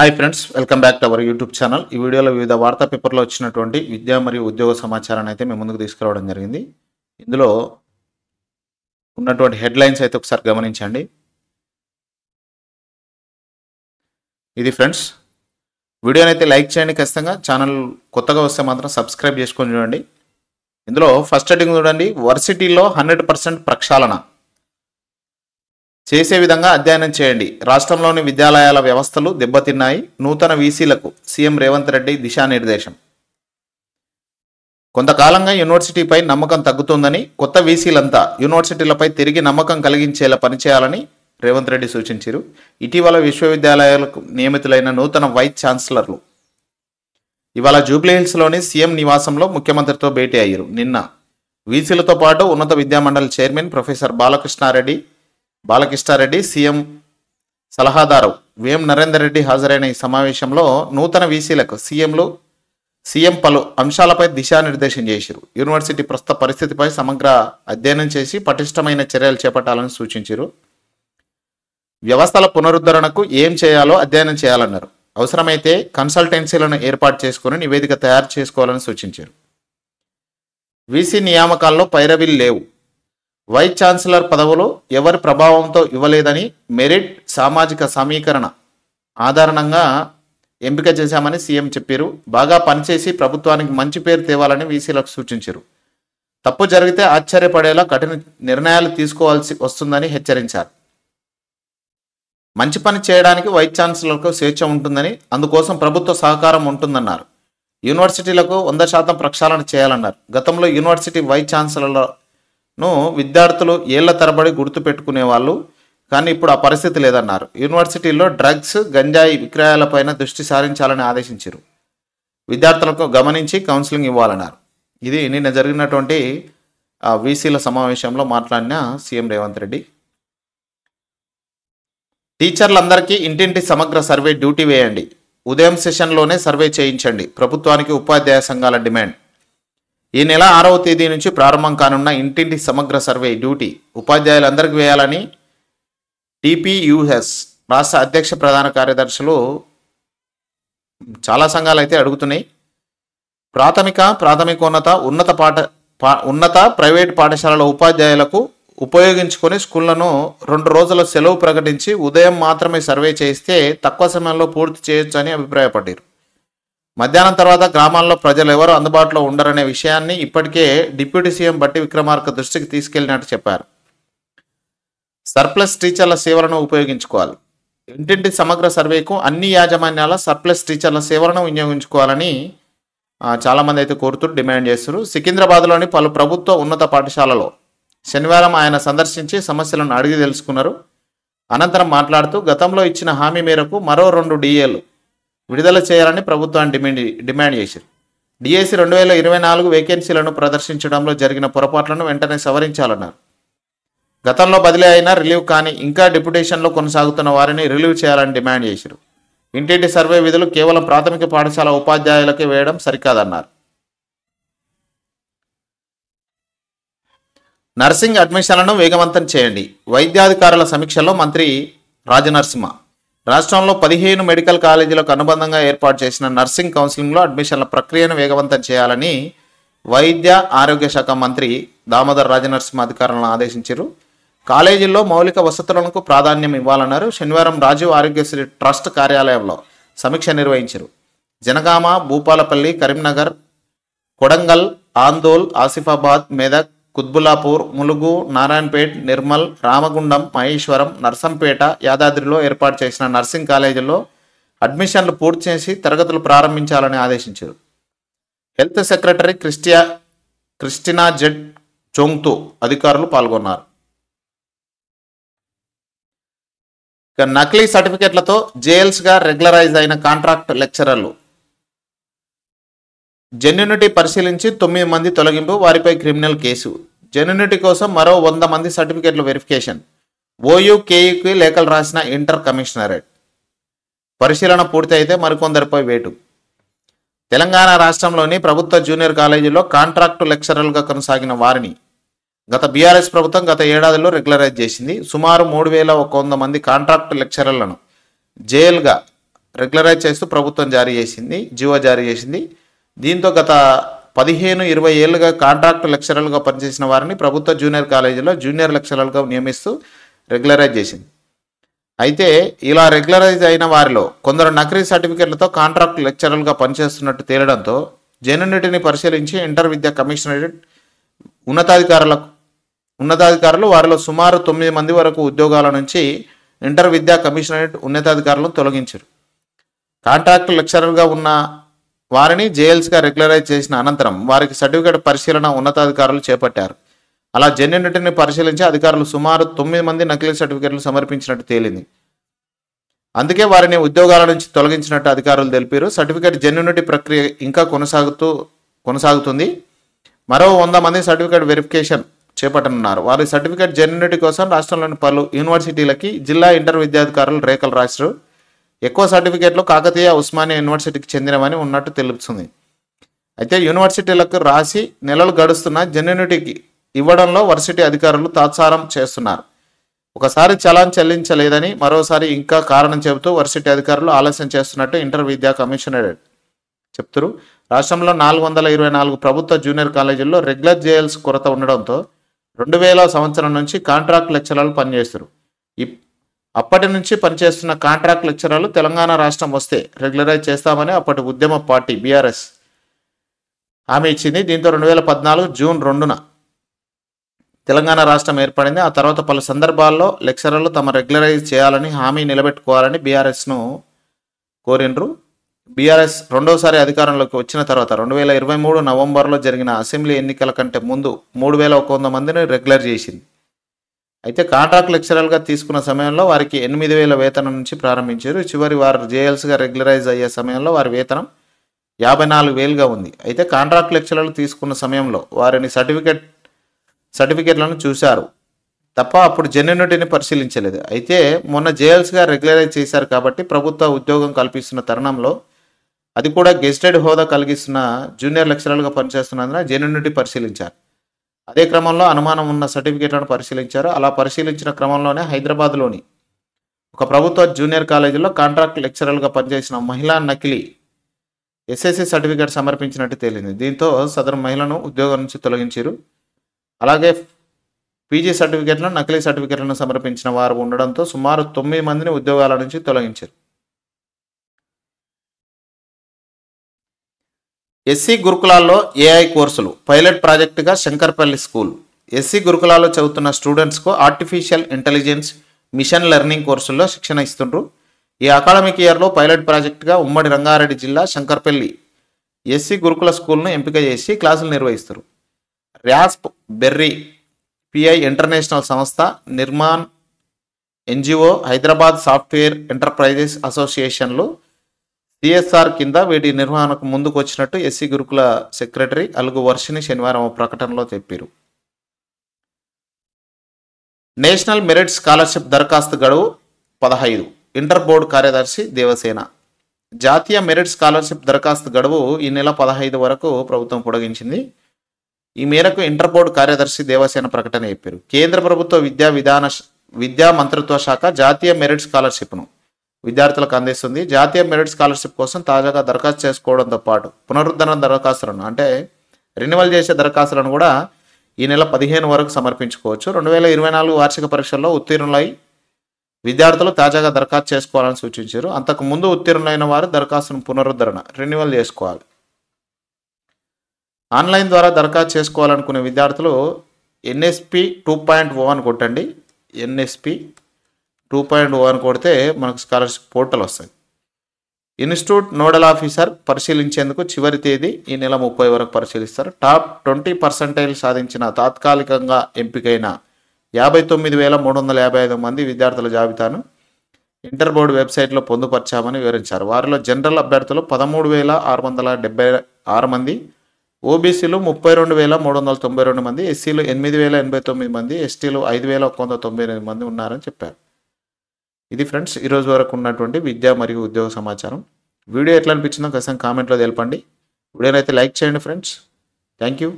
Hi friends, welcome back to our YouTube channel. This video lo vividha vartha paper lo vachinatundi vidya mariyu udyoga samacharanni aithe memu munduku teeskuravadam jarigindi. Indulo unnatundi headlines aithe okasari gamaninchandi. Idi friends, video ni aithe like cheyandi kasthanga, channel kottaga vaste matram subscribe cheskoni chudandi. Indulo first heading chudandi, varsity lo 100% prakshalana. చేసే విధంగా అధ్యయనం చేయండి. రాష్ట్రంలోని విద్యాలయాల వ్యవస్థలు దెబ్బతిన్నాయి. నూతన వీసీలకు CM Revanth Reddy దిశానిర్దేశం. కొంతకాలంగా యూనివర్సిటీపై నమ్మకం తగ్గుతుందని, కొత్త వీసీలంతా యూనివర్సిటీలపై తిరిగి నమ్మకం కలిగించేలా పనిచేయాలని రేవంత్ రెడ్డి సూచించారు. ఇటీవల విశ్వవిద్యాలయాలకు నియమితులైన నూతన వైస్ ఛాన్సలర్లు ఇవాళ జూబ్లీహిల్స్లోని సీఎం నివాసంలో ముఖ్యమంత్రితో భేటీ అయ్యారు. నిన్న వీసీలతో పాటు ఉన్నత విద్యామండలి చైర్మన్ ప్రొఫెసర్ బాలకృష్ణారెడ్డి, సీఎం సలహాదారు వేం నరేందర్ రెడ్డి హాజరైన ఈ సమావేశంలో నూతన వీసీలకు సీఎం పలు అంశాలపై దిశానిర్దేశం చేశారు. యూనివర్సిటీ ప్రస్తుత పరిస్థితిపై సమగ్ర అధ్యయనం చేసి పటిష్టమైన చర్యలు చేపట్టాలని సూచించారు. వ్యవస్థల పునరుద్ధరణకు ఏం చేయాలో అధ్యయనం చేయాలన్నారు. అవసరమైతే కన్సల్టెన్సీలను ఏర్పాటు చేసుకుని నివేదిక తయారు చేసుకోవాలని సూచించారు. వీసీ నియామకాల్లో పైరవీలు లేవు. వైస్ ఛాన్సలర్ పదవులు ఎవరి ప్రభావంతో ఇవ్వలేదని, మెరిట్, సామాజిక సమీకరణ ఆధారంగా ఎంపిక చేశామని సీఎం చెప్పారు. బాగా పనిచేసి ప్రభుత్వానికి మంచి పేరు తేవాలని వీసీలకు సూచించారు. తప్పు జరిగితే ఆశ్చర్యపడేలా కఠిన నిర్ణయాలు తీసుకోవాల్సి వస్తుందని హెచ్చరించారు. మంచి పని చేయడానికి వైస్ ఛాన్సలర్కు స్వేచ్ఛ ఉంటుందని, అందుకోసం ప్రభుత్వ సహకారం ఉంటుందన్నారు. యూనివర్సిటీలకు 100% ప్రక్షాళన చేయాలన్నారు. గతంలో యూనివర్సిటీ వైస్ ఛాన్సలర్ల విద్యార్థులు ఏళ్ల తరబడి గుర్తుపెట్టుకునేవాళ్ళు, కానీ ఇప్పుడు ఆ పరిస్థితి లేదన్నారు. యూనివర్సిటీల్లో డ్రగ్స్, గంజాయి విక్రయాలపైన దృష్టి సారించాలని ఆదేశించారు. విద్యార్థులకు గమనించి కౌన్సిలింగ్ ఇవ్వాలన్నారు. ఇది నిన్న జరిగినటువంటి వీసీల సమావేశంలో మాట్లాడిన సీఎం రేవంత్ రెడ్డి. టీచర్లందరికీ ఇంటింటి సమగ్ర సర్వే డ్యూటీ వేయండి. ఉదయం సెషన్లోనే సర్వే చేయించండి. ప్రభుత్వానికి ఉపాధ్యాయ సంఘాల డిమాండ్. ఈ నెల 6వ తేదీ నుంచి ప్రారంభం కానున్న ఇంటింటి సమగ్ర సర్వే డ్యూటీ ఉపాధ్యాయులందరికీ వేయాలని టీపీయూఎస్ రాష్ట్ర అధ్యక్ష ప్రధాన కార్యదర్శులు చాలా సంఘాలు అయితే అడుగుతున్నాయి. ప్రాథమికోన్నత, ప్రైవేట్ పాఠశాలల ఉపాధ్యాయులకు ఉపయోగించుకొని స్కూళ్లను 2 రోజుల సెలవు ప్రకటించి ఉదయం మాత్రమే సర్వే చేయిస్తే తక్కువ సమయంలో పూర్తి చేయొచ్చు అని అభిప్రాయపడ్డారు. మధ్యాహ్నం తర్వాత గ్రామాల్లో ప్రజలు ఎవరు అందుబాటులో ఉండరనే విషయాన్ని ఇప్పటికే డిప్యూటీ సీఎం బట్టి విక్రమార్క దృష్టికి తీసుకెళ్లినట్టు చెప్పారు. సర్ప్లస్ టీచర్ల సేవలను ఉపయోగించుకోవాలి. ఇంటింటి సమగ్ర సర్వేకు అన్ని యాజమాన్యాల సర్ప్లస్ టీచర్ల సేవలను వినియోగించుకోవాలని చాలామంది అయితే కోరుతూ డిమాండ్ చేస్తున్నారు. సికింద్రాబాద్లోని పలు ప్రభుత్వ ఉన్నత పాఠశాలలో శనివారం ఆయన సందర్శించి సమస్యలను అడిగి తెలుసుకున్నారు. అనంతరం మాట్లాడుతూ గతంలో ఇచ్చిన హామీ మేరకు మరో 2 DAలు విడుదల చేయాలని ప్రభుత్వాన్ని డిమాండ్ చేశారు. డిఎస్సి 2024 వేకెన్సీలను ప్రదర్శించడంలో జరిగిన పొరపాట్లను వెంటనే సవరించాలన్నారు. గతంలో బదిలీ అయినా రిలీవ్ కానీ ఇంకా డిప్యుటేషన్లో కొనసాగుతున్న వారిని రిలీవ్ చేయాలని డిమాండ్ చేశారు. ఇంటింటి సర్వే విధులు కేవలం ప్రాథమిక పాఠశాల ఉపాధ్యాయులకే వేయడం సరికాదన్నారు. నర్సింగ్ అడ్మిషన్లను వేగవంతం చేయండి. వైద్యాధికారుల సమీక్షలో మంత్రి రాజనరసింహ రాష్ట్రంలో 15 మెడికల్ కాలేజీలకు అనుబంధంగా ఏర్పాటు చేసిన నర్సింగ్ కౌన్సిలింగ్లో అడ్మిషన్ల ప్రక్రియను వేగవంతం చేయాలని వైద్య ఆరోగ్య శాఖ మంత్రి దామోదర్ రాజనరసింహ అధికారులను ఆదేశించారు. కాలేజీల్లో మౌలిక వసతులకు ప్రాధాన్యం ఇవ్వాలన్నారు. శనివారం రాజీవ్ ఆరోగ్యశ్రీ ట్రస్ట్ కార్యాలయంలో సమీక్ష నిర్వహించారు. జనగామ, భూపాలపల్లి, కరీంనగర్, కొడంగల్, ఆందోల్, ఆసిఫాబాద్, మెదక్, కుత్బులాపూర్, ములుగు, నారాయణపేట్, నిర్మల్, రామగుండం, మహేశ్వరం, నర్సంపేట, యాదాద్రిలో ఏర్పాటు చేసిన నర్సింగ్ కాలేజీల్లో అడ్మిషన్లు పూర్తి చేసి తరగతులు ప్రారంభించాలని ఆదేశించారు. హెల్త్ సెక్రటరీ క్రిస్టినా జెడ్ చోంగ్తో అధికారులు పాల్గొన్నారు. నకిలీ సర్టిఫికెట్లతో జేఎల్స్గా రెగ్యులరైజ్ అయిన కాంట్రాక్ట్ లెక్చరర్లు జెన్యూనిటీ పరిశీలించి 9 మంది తొలగింపు, వారిపై క్రిమినల్ కేసు. జెన్యూనిటీ కోసం మరో 100 మంది సర్టిఫికెట్ల వెరిఫికేషన్. OU, KUకి లేఖలు రాసిన ఇంటర్ కమిషనరేట్. పరిశీలన పూర్తి అయితే మరికొందరిపై వేటు. తెలంగాణ రాష్ట్రంలోని ప్రభుత్వ జూనియర్ కాలేజీలో కాంట్రాక్టు లెక్చరర్లుగా కొనసాగిన వారిని గత బీఆర్ఎస్ ప్రభుత్వం గత ఏడాదిలో రెగ్యులరైజ్ చేసింది. సుమారు 3,100 మంది కాంట్రాక్టు లెక్చరర్లను జైలుగా రెగ్యులరైజ్ చేస్తూ ప్రభుత్వం జారీ చేసింది, జీవో జారీ చేసింది. దీంతో గత 15-20 ఏళ్ళుగా కాంట్రాక్ట్ లెక్చరర్లుగా పనిచేసిన వారిని ప్రభుత్వ జూనియర్ కాలేజీలో జూనియర్ లెక్చరర్లుగా నియమిస్తూ రెగ్యులరైజ్ చేసింది. అయితే ఇలా రెగ్యులరైజ్ అయిన వారిలో కొందరు నకిలీ సర్టిఫికెట్లతో కాంట్రాక్ట్ లెక్చరర్లుగా పనిచేస్తున్నట్టు తేలడంతో జెన్యూనిటీని పరిశీలించి ఇంటర్ విద్యా కమిషనరేట్ ఉన్నతాధికారులు వారిలో సుమారు 9 మంది వరకు ఉద్యోగాల నుంచి ఇంటర్ విద్యా కమిషనరేట్ ఉన్నతాధికారులను తొలగించారు. కాంట్రాక్ట్ లెక్చరర్గా ఉన్న వారిని జేఎల్స్గా రెగ్యులరైజ్ చేసిన అనంతరం వారికి సర్టిఫికేట్ పరిశీలన ఉన్నతాధికారులు చేపట్టారు. అలా జెన్యూనిటీని పరిశీలించి అధికారులు సుమారు 9 మంది నకిలీ సర్టిఫికేట్లు సమర్పించినట్టు తేలింది. అందుకే వారిని ఉద్యోగాల నుంచి తొలగించినట్టు అధికారులు తెలిపారు. సర్టిఫికేట్ జెన్యూనిటీ ప్రక్రియ ఇంకా కొనసాగుతుంది. మరో 100 మంది సర్టిఫికేట్ వెరిఫికేషన్ చేపట్టనున్నారు. వారి సర్టిఫికేట్ జెన్యూనిటీ కోసం రాష్ట్రంలోని పలు యూనివర్సిటీలకి జిల్లా ఇంటర్ విద్యాధికారులు రేఖలు రాశారు. ఎక్కువ సర్టిఫికేట్లు కాకతీయ, ఉస్మానియా యూనివర్సిటీకి చెందినవని ఉన్నట్టు తెలుస్తుంది. అయితే యూనివర్సిటీలకు రాసి నెలలు గడుస్తున్న జెన్యూనిటీకి ఇవ్వడంలో వర్సిటీ అధికారులు తాత్సారం చేస్తున్నారు. ఒకసారి చలాన్ చెల్లించలేదని, మరోసారి ఇంకా కారణం చెబుతూ వర్సిటీ అధికారులు ఆలస్యం చేస్తున్నట్టు ఇంటర్ విద్యా కమిషనరేట్ చెప్తురు. రాష్ట్రంలో 424 ప్రభుత్వ జూనియర్ కాలేజీల్లో రెగ్యులర్ జేఎల్స్ కొరత ఉండడంతో 2000 సంవత్సరం నుంచి కాంట్రాక్ట్ లెక్చరర్లు పనిచేస్తారు. అప్పటి నుంచి పనిచేస్తున్న కాంట్రాక్ట్ లెక్చరర్లు తెలంగాణ రాష్ట్రం వస్తే రెగ్యులరైజ్ చేస్తామని అప్పటి ఉద్యమ పార్టీ బీఆర్ఎస్ హామీ ఇచ్చింది. దీంతో 2014 జూన్ 2న తెలంగాణ రాష్ట్రం ఏర్పడింది. ఆ తర్వాత పలు సందర్భాల్లో లెక్చరర్లు తమ రెగ్యులరైజ్ చేయాలని హామీ నిలబెట్టుకోవాలని బీఆర్ఎస్ను కోరినరు. బీఆర్ఎస్ రెండోసారి అధికారంలోకి వచ్చిన తర్వాత 2023 నవంబర్లో జరిగిన అసెంబ్లీ ఎన్నికల కంటే ముందు 3100 మందిని రెగ్యులర్ చేసింది. అయితే కాంట్రాక్ట్ లెక్చరర్లుగా తీసుకున్న సమయంలో వారికి 8000 వేతనం నుంచి ప్రారంభించారు. చివరి వారు జేఎల్స్గా రెగ్యులరైజ్ అయ్యే సమయంలో వారి వేతనం 54,000గా ఉంది. అయితే కాంట్రాక్ట్ లెక్చరర్లు తీసుకున్న సమయంలో వారిని సర్టిఫికేట్లను చూశారు తప్ప అప్పుడు జెన్యూనిటీని పరిశీలించలేదు. అయితే మొన్న జేఎల్స్గా రెగ్యులరైజ్ చేశారు కాబట్టి ప్రభుత్వ ఉద్యోగం కల్పిస్తున్న తరుణంలో, అది కూడా గెస్టెడ్ హోదా కలిగిస్తున్న జూనియర్ లెక్చరర్లుగా పనిచేస్తున్నందున జెన్యూనిటీ పరిశీలించారు. అదే క్రమంలో అనుమానం ఉన్న సర్టిఫికేట్లను పరిశీలించారు. అలా పరిశీలించిన క్రమంలోనే హైదరాబాద్లోని ఒక ప్రభుత్వ జూనియర్ కాలేజీలో కాంట్రాక్ట్ లెక్చరర్లుగా పనిచేసిన మహిళా నకిలీ ఎస్ఎస్సి సర్టిఫికేట్ సమర్పించినట్టు తేలింది. దీంతో సదరు మహిళను ఉద్యోగం నుంచి తొలగించారు. అలాగే పీజీ సర్టిఫికేట్లను, నకిలీ సర్టిఫికేట్లను సమర్పించిన వారు ఉండడంతో సుమారు 9 మందిని ఉద్యోగాల నుంచి తొలగించారు. ఎస్సీ గురుకులాల్లో ఏఐ కోర్సులు పైలట్ ప్రాజెక్టుగా శంకర్పల్లి స్కూల్. ఎస్సీ గురుకులాల్లో చదువుతున్న స్టూడెంట్స్కు ఆర్టిఫిషియల్ ఇంటెలిజెన్స్, మిషన్ లెర్నింగ్ కోర్సుల్లో శిక్షణ ఇస్తుండ్రు. ఈ అకాడమిక్ ఇయర్లో పైలట్ ప్రాజెక్టుగా ఉమ్మడి రంగారెడ్డి జిల్లా శంకర్పల్లి ఎస్సీ గురుకుల స్కూల్ను ఎంపిక చేసి క్లాసులు నిర్వహిస్తారు. ర్యాస్ప్ బెర్రీ పిఐ ఇంటర్నేషనల్ సంస్థ, Nirman NGO, Hyderabad software enterprises అసోసియేషన్లు సిఎస్ఆర్ కింద వీటి నిర్వహణకు ముందుకు వచ్చినట్టు ఎస్సీ గురుకుల సెక్రటరీ అలుగు వర్షిని శనివారం ప్రకటనలో చెప్పారు. నేషనల్ మెరిట్ స్కాలర్షిప్ దరఖాస్తు గడువు 15. ఇంటర్ బోర్డు కార్యదర్శి దేవసేన. జాతీయ మెరిట్ స్కాలర్షిప్ దరఖాస్తు గడువు ఈ నెల 15 వరకు ప్రభుత్వం పొడిగించింది. ఈ మేరకు ఇంటర్ బోర్డు కార్యదర్శి దేవసేన ప్రకటన చెప్పారు. కేంద్ర ప్రభుత్వ విద్యా మంత్రిత్వ శాఖ జాతీయ మెరిట్ స్కాలర్షిప్ను విద్యార్థులకు అందిస్తుంది. జాతీయ మెరిట్ స్కాలర్షిప్ కోసం తాజాగా దరఖాస్తు చేసుకోవడంతో పాటు పునరుద్ధరణ దరఖాస్తులను, అంటే రెన్యువల్ చేసే దరఖాస్తులను కూడా ఈ నెల 15 వరకు సమర్పించుకోవచ్చు. 2024 వార్షిక పరీక్షల్లో ఉత్తీర్ణులై విద్యార్థులు తాజాగా దరఖాస్తు చేసుకోవాలని సూచించారు. అంతకుముందు ఉత్తీర్ణులైన వారు దరఖాస్తును పునరుద్ధరణ, రెన్యువల్ చేసుకోవాలి. ఆన్లైన్ ద్వారా దరఖాస్తు చేసుకోవాలనుకునే విద్యార్థులు NSP 2.0 అని కొట్టండి. NSP 2.0 అని కొడితే మనకు స్కాలర్షిప్ పోర్టల్ వస్తుంది. ఇన్స్టిట్యూట్ నోడల్ ఆఫీసర్ పరిశీలించేందుకు చివరి తేదీ ఈ నెల 30 వరకు పరిశీలిస్తారు. టాప్ 20% సాధించిన తాత్కాలికంగా ఎంపికైన 59,355 మంది విద్యార్థుల జాబితాను ఇంటర్ బోర్డు వెబ్సైట్లో పొందుపరిచామని వివరించారు. వారిలో జనరల్ అభ్యర్థులు 13,676 మంది, ఓబీసీలు 32,392 మంది, ఎస్సీలు 8,089 మంది, ఎస్టీలు 5,198 మంది ఉన్నారని చెప్పారు. ఇది ఫ్రెండ్స్ ఈరోజు వరకు ఉన్నటువంటి విద్య మరియు ఉద్యోగ సమాచారం. వీడియో ఎట్లా అనిపించిందో ఖచ్చితంగా కామెంట్లో తెలపండి. వీడియోనైతే లైక్ చేయండి ఫ్రెండ్స్. Thank you.